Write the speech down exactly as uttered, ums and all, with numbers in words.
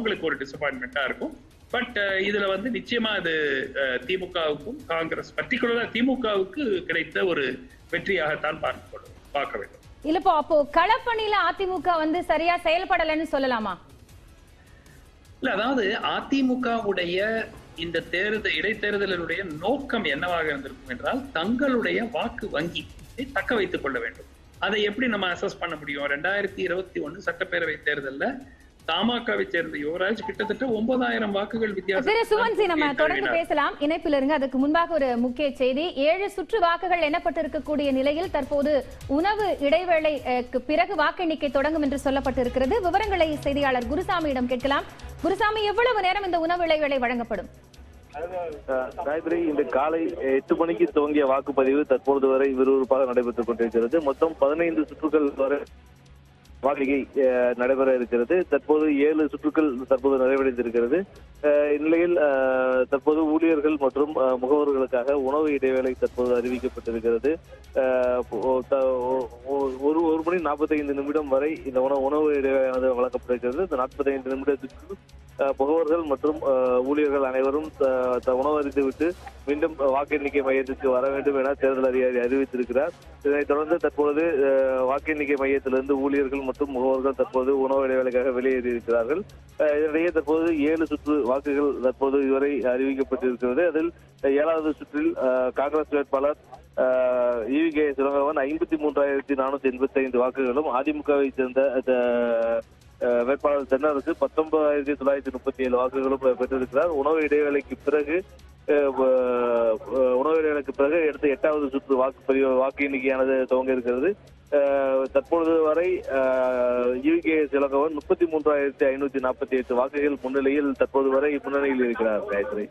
உங்களுக்கு ஒரு டிசப்பாயின்மெண்ட்டாக இருக்கும். பட் இதில் வந்து நிச்சயமாக அது திமுகவுக்கும் காங்கிரஸ் பர்டிகுலராக திமுகவுக்கு கிடைத்த ஒரு வெற்றியாகத்தான் பார்க்கப்படும் பார்க்க வேண்டும். இல்லப்போ அப்போ களப்பணியில அதிமுக வந்து சரியா செயல்படலைன்னு சொல்லலாமா? இல்ல, அதாவது அதிமுகவுடைய இந்த தேர்தல் இடைத்தேர்தலினுடைய நோக்கம் என்னவாக இருந்திருக்கும் என்றால், தங்களுடைய வாக்கு வங்கி தக்க வைத்துக் கொள்ள வேண்டும். அதை எப்படி நம்ம அசஸ் பண்ண முடியும்? ரெண்டாயிரத்தி இருபத்தி ஒன்னு சட்டப்பேரவை தேர்தலில் தாமகவை சேர்ந்த யுவராஜ் கிட்டத்தட்ட ஒன்பதாயிரம் வாக்குகள் வித்தியாசம். தொடர்ந்து பேசலாம், இணைப்பில் இருங்க. அதுக்கு முன்பாக ஒரு முக்கிய செய்தி. ஏழு சுற்று வாக்குகள் எண்ணப்பட்டிருக்கக்கூடிய நிலையில் தற்போது உணவு இடைவேளைக்கு பிறகு வாக்கு எண்ணிக்கை தொடங்கும் என்று சொல்லப்பட்டிருக்கிறது. விவரங்களை செய்தியாளர் குருசாமியிடம் கேட்கலாம். குருசாமி, எவ்வளவு நேரம் இந்த உணவு இடைவேளை வழங்கப்படும்? காயத்ரி, இன்று காலை எட்டு மணிக்கு துவங்கிய வாக்குப்பதிவு தற்போது வரை விறுவிறுப்பாக நடைபெற்றுக் கொண்டிருக்கிறது. மொத்தம் பதினைந்து சுற்றுகள் வரை வாக்கிகை நடைபெற இருக்கிறது. தற்போது ஏழு சுற்றுக்கள் தற்போது நிறைவடைந்திருக்கிறது. இந்நிலையில் தற்போது ஊழியர்கள் மற்றும் முகவர்களுக்காக உணவு இடைவேளை தற்போது அறிவிக்கப்பட்டிருக்கிறது. ஒரு ஒரு மணி நாற்பத்தைந்து நிமிடம் வரை இந்த உணவு உணவு இடைவேளை வழங்கப்பட்டிருக்கிறது. இந்த நாற்பத்தைந்து நிமிடத்திற்கு முகவர்கள் மற்றும் ஊழியர்கள் அனைவரும் உணவு அறிந்துவிட்டு மீண்டும் வாக்கு எண்ணிக்கை மையத்திற்கு வர வேண்டும் என தேர்தல் அதிகாரி அறிவித்திருக்கிறார். இதனைத் தொடர்ந்து தற்போது வாக்கு எண்ணிக்கை மையத்திலிருந்து ஊழியர்கள் மற்றும் முகவர்கள் தற்போது உணவு இடைவேளைக்காக வெளியேறியிருக்கிறார்கள். இதனிடையே தற்போது ஏழு சுற்று வாக்குகள் தற்போது இதுவரை அறிவிக்கப்பட்டிருக்கிறது. அதில் ஏழாவது சுற்றில் காங்கிரஸ் வேட்பாளர் ஈவிகே சுரங்கவன் ஐம்பத்தி மூன்றாயிரத்தி நானூத்தி எண்பத்தி ஐந்து வாக்குகளும், அதிமுகவை சேர்ந்த வேட்பாளர் தென்னரசு பத்தொன்பதாயிரத்தி தொள்ளாயிரத்தி முப்பத்தி ஏழு வாக்குகளும் பெற்றிருக்கிறார். உணவு இடைவேளைக்கு பிறகு உணவு இடைவேளைக்கு பிறகு எடுத்த எட்டாவது சுற்று வாக்குப்பதிவு வாக்கு எண்ணிக்கையானது துவங்க இருக்கிறது. தற்பொழுது வரை யூகே சிலகவன் முப்பத்தி மூன்றாயிரத்தி ஐநூத்தி நாற்பத்தி எட்டு வாக்குகள் முன்னிலையில் தற்போது வரை முன்னணியில் இருக்கிறார். காயத்ரி,